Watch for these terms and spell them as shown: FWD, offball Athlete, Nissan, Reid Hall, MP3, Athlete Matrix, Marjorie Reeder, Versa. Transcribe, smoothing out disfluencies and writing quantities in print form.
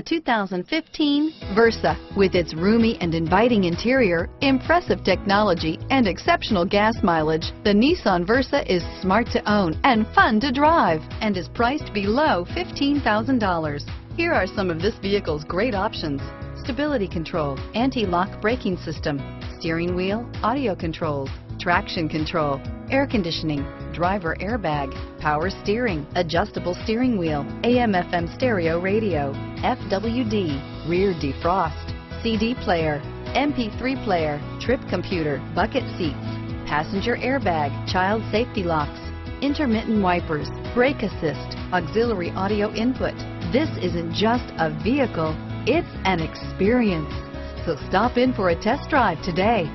The 2015 Versa, with its roomy and inviting interior, impressive technology, and exceptional gas mileage, the Nissan Versa is smart to own and fun to drive, and is priced below $15,000. Here are some of this vehicle's great options: stability control, anti-lock braking system, steering wheel audio controls, traction control, air conditioning, driver airbag, power steering, adjustable steering wheel, AM/FM stereo radio, FWD, rear defrost, CD player, MP3 player, trip computer, bucket seats, passenger airbag, child safety locks, intermittent wipers, brake assist, auxiliary audio input. This isn't just a vehicle, it's an experience. So stop in for a test drive today.